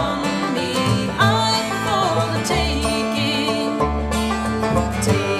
On me, I'm for the taking.